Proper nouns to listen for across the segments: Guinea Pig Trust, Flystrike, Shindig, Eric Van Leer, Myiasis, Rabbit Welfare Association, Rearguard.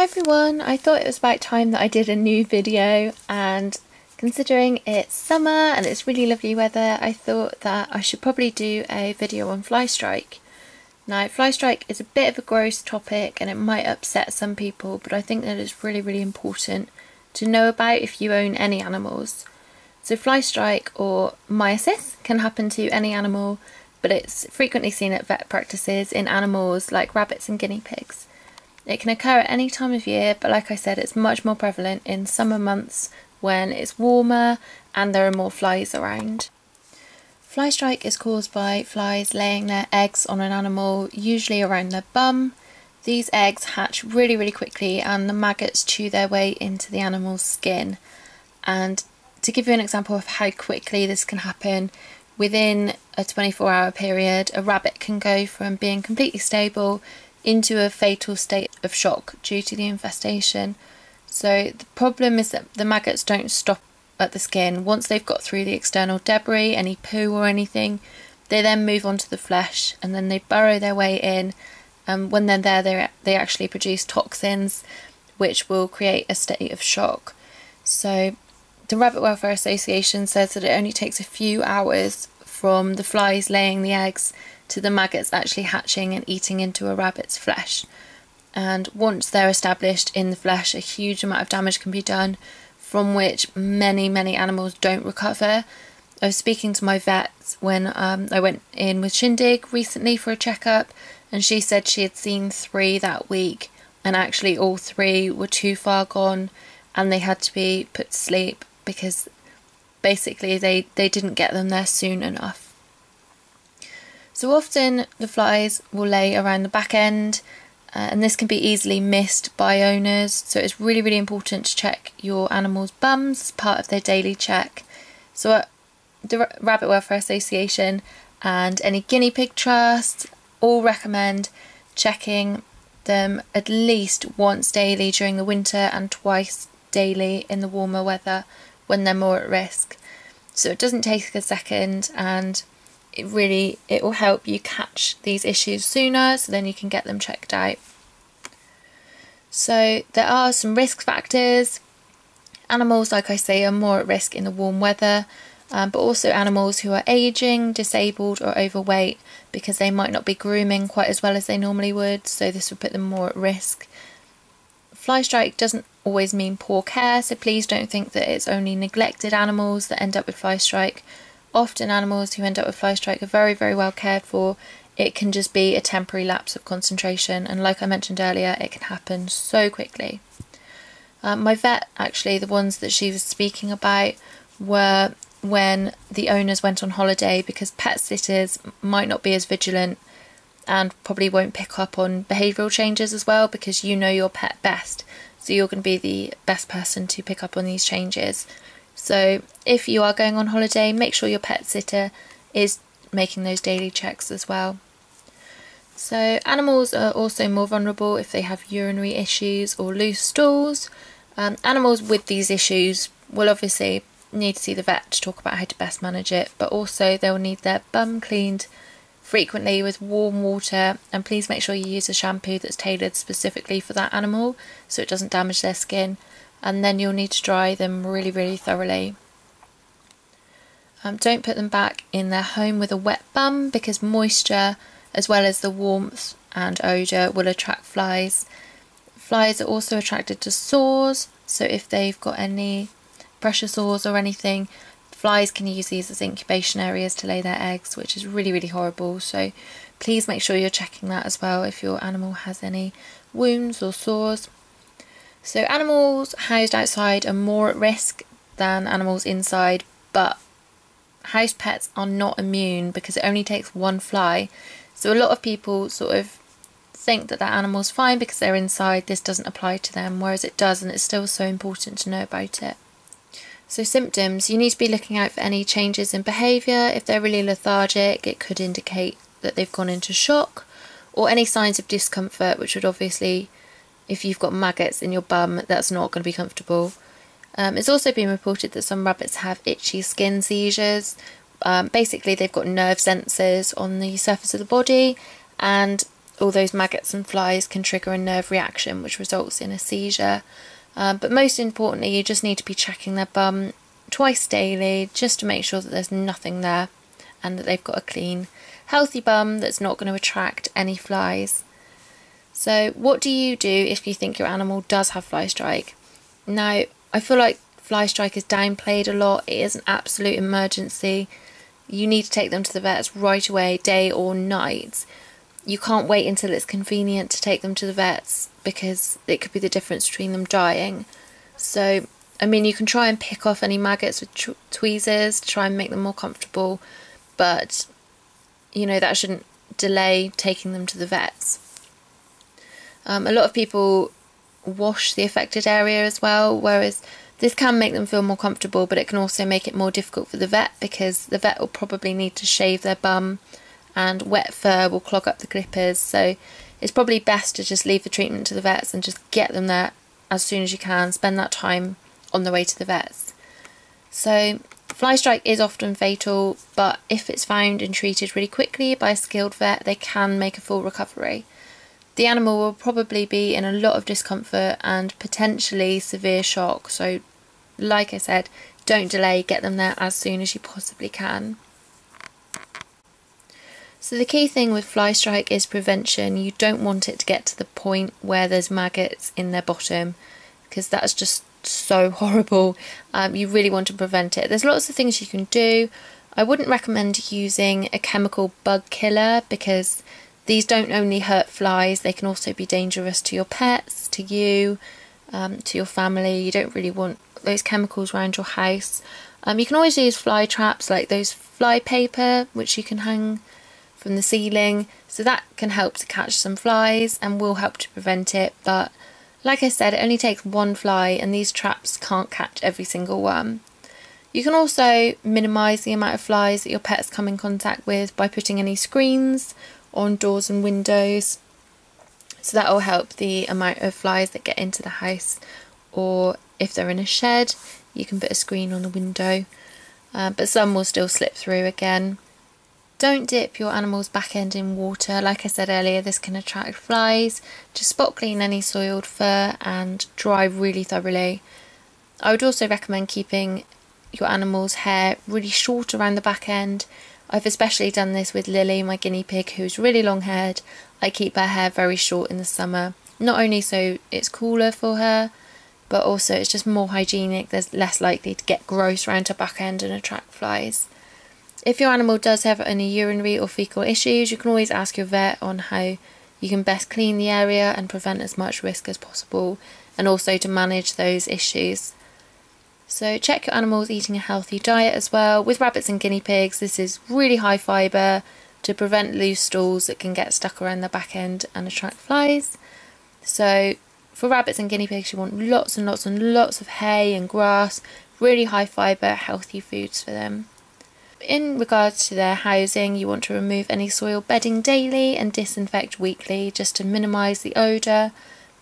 Hi everyone, I thought it was about time that I did a new video, and considering it's summer and it's really lovely weather, I thought that I should probably do a video on Flystrike. Now, Flystrike is a bit of a gross topic and it might upset some people, but I think that it's really, really important to know about if you own any animals. So Flystrike, or Myiasis, can happen to any animal, but it's frequently seen at vet practices in animals like rabbits and guinea pigs. It can occur at any time of year, but like I said, it's much more prevalent in summer months when it's warmer and there are more flies around. Flystrike is caused by flies laying their eggs on an animal, usually around their bum. These eggs hatch really, really quickly and the maggots chew their way into the animal's skin. And to give you an example of how quickly this can happen, within a 24-hour period, a rabbit can go from being completely stable into a fatal state of shock due to the infestation. So the problem is that the maggots don't stop at the skin. Once they've got through the external debris, any poo or anything, they then move on to the flesh and then they burrow their way in, and when they're there they actually produce toxins which will create a state of shock. So the Rabbit Welfare Association says that it only takes a few hours from the flies laying the eggs to the maggots actually hatching and eating into a rabbit's flesh. And once they're established in the flesh, a huge amount of damage can be done, from which many animals don't recover. I was speaking to my vet when I went in with Shindig recently for a checkup, and she said she had seen 3 that week, and actually all 3 were too far gone and they had to be put to sleep because basically they didn't get them there soon enough. So often the flies will lay around the back end, and this can be easily missed by owners, so it's really, really important to check your animal's bums as part of their daily check. So the Rabbit Welfare Association and any Guinea Pig Trust all recommend checking them at least once daily during the winter and twice daily in the warmer weather when they're more at risk. So it doesn't take a second, and it will help you catch these issues sooner, so then you can get them checked out. So there are some risk factors. Animals, like I say, are more at risk in the warm weather, but also animals who are aging, disabled or overweight, because they might not be grooming quite as well as they normally would, so this would put them more at risk. Flystrike doesn't always mean poor care, so please don't think that it's only neglected animals that end up with flystrike. Often animals who end up with flystrike are very, very well cared for. It can just be a temporary lapse of concentration, and like I mentioned earlier, it can happen so quickly. My vet, actually, the ones that she was speaking about were when the owners went on holiday, because pet sitters might not be as vigilant and probably won't pick up on behavioural changes as well, because you know your pet best, so you're going to be the best person to pick up on these changes. So if you are going on holiday, make sure your pet sitter is making those daily checks as well. So animals are also more vulnerable if they have urinary issues or loose stools. Animals with these issues will obviously need to see the vet to talk about how to best manage it, but also they'll need their bum cleaned frequently with warm water, and please make sure you use a shampoo that's tailored specifically for that animal so it doesn't damage their skin. And then you'll need to dry them really, really thoroughly. Don't put them back in their home with a wet bum, because moisture as well as the warmth and odour will attract flies. Flies are also attracted to sores, so if they've got any pressure sores or anything, flies can use these as incubation areas to lay their eggs, which is really, really horrible. So please make sure you're checking that as well if your animal has any wounds or sores. So animals housed outside are more at risk than animals inside, but house pets are not immune because it only takes one fly. So a lot of people sort of think that that animal's fine because they're inside, this doesn't apply to them, whereas it does, and it's still so important to know about it. So symptoms, you need to be looking out for any changes in behaviour. If they're really lethargic, it could indicate that they've gone into shock, or any signs of discomfort, which would obviously, if you've got maggots in your bum, that's not going to be comfortable. It's also been reported that some rabbits have itchy skin seizures. Basically, they've got nerve sensors on the surface of the body, and all those maggots and flies can trigger a nerve reaction which results in a seizure. But most importantly, you just need to be checking their bum twice daily just to make sure that there's nothing there and that they've got a clean, healthy bum that's not going to attract any flies. So what do you do if you think your animal does have fly strike? Now, I feel like fly strike is downplayed a lot. It is an absolute emergency. You need to take them to the vets right away, day or night. You can't wait until it's convenient to take them to the vets because it could be the difference between them dying. So, I mean, you can try and pick off any maggots with tweezers to try and make them more comfortable, but, you know, that shouldn't delay taking them to the vets. A lot of people wash the affected area as well, whereas this can make them feel more comfortable, but it can also make it more difficult for the vet because the vet will probably need to shave their bum and wet fur will clog up the clippers. So it's probably best to just leave the treatment to the vets and just get them there as soon as you can, spend that time on the way to the vets. So fly strike is often fatal, but if it's found and treated really quickly by a skilled vet, they can make a full recovery. The animal will probably be in a lot of discomfort and potentially severe shock, so like I said, don't delay, get them there as soon as you possibly can. So the key thing with fly strike is prevention. You don't want it to get to the point where there's maggots in their bottom, because that's just so horrible. You really want to prevent it. There's lots of things you can do. I wouldn't recommend using a chemical bug killer because these don't only hurt flies, they can also be dangerous to your pets, to you, to your family. You don't really want those chemicals around your house. You can always use fly traps like those fly paper, which you can hang from the ceiling. So that can help to catch some flies and will help to prevent it. But like I said, it only takes one fly and these traps can't catch every single one. You can also minimise the amount of flies that your pets come in contact with by putting any screens on doors and windows, so that will help the amount of flies that get into the house, or if they're in a shed you can put a screen on the window, but some will still slip through again. Don't dip your animal's back end in water. Like I said earlier, this can attract flies. Just spot clean any soiled fur and dry really thoroughly. I would also recommend keeping your animal's hair really short around the back end. I've especially done this with Lily, my guinea pig, who's really long haired. I keep her hair very short in the summer, not only so it's cooler for her, but also it's just more hygienic. There's less likely to get gross around her back end and attract flies. If your animal does have any urinary or fecal issues, you can always ask your vet on how you can best clean the area and prevent as much risk as possible, and also to manage those issues. So check your animal's eating a healthy diet as well. With rabbits and guinea pigs, this is really high fibre to prevent loose stools that can get stuck around the back end and attract flies. So for rabbits and guinea pigs, you want lots and lots and lots of hay and grass, really high fibre, healthy foods for them. In regards to their housing, you want to remove any soil bedding daily and disinfect weekly just to minimise the odour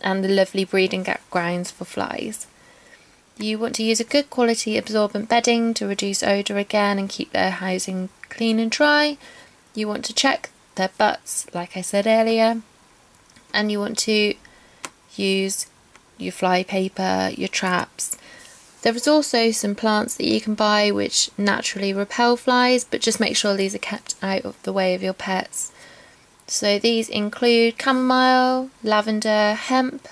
and the lovely breeding grounds for flies. You want to use a good quality absorbent bedding to reduce odour again and keep their housing clean and dry. You want to check their butts, like I said earlier, and you want to use your fly paper, your traps. There is also some plants that you can buy which naturally repel flies, but just make sure these are kept out of the way of your pets. So these include chamomile, lavender, hemp,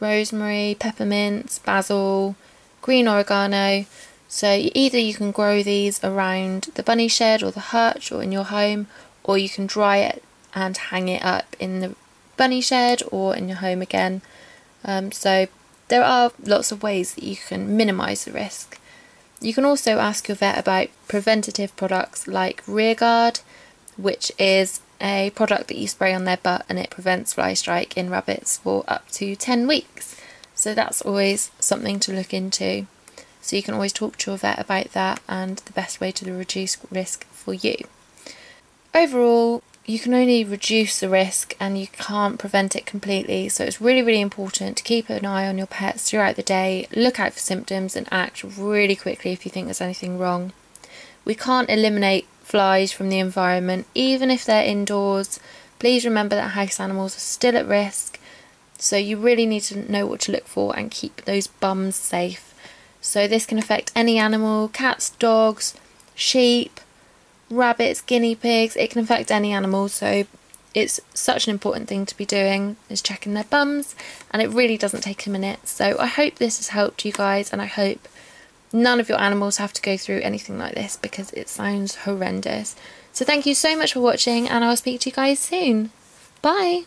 rosemary, peppermint, basil, green oregano. So either you can grow these around the bunny shed or the hutch or in your home, or you can dry it and hang it up in the bunny shed or in your home again. So there are lots of ways that you can minimise the risk. You can also ask your vet about preventative products like Rearguard, which is a product that you spray on their butt and it prevents fly strike in rabbits for up to 10 weeks. So that's always something to look into. So you can always talk to your vet about that and the best way to reduce risk for you. Overall, you can only reduce the risk and you can't prevent it completely. So it's really, really important to keep an eye on your pets throughout the day, look out for symptoms and act really quickly if you think there's anything wrong. We can't eliminate flies from the environment, even if they're indoors. Please remember that haggis animals are still at risk, so you really need to know what to look for and keep those bums safe. So this can affect any animal, cats, dogs, sheep, rabbits, guinea pigs, it can affect any animal, so it's such an important thing to be doing, is checking their bums, and it really doesn't take a minute. So I hope this has helped you guys, and I hope none of your animals have to go through anything like this, because it sounds horrendous. So thank you so much for watching, and I'll speak to you guys soon. Bye!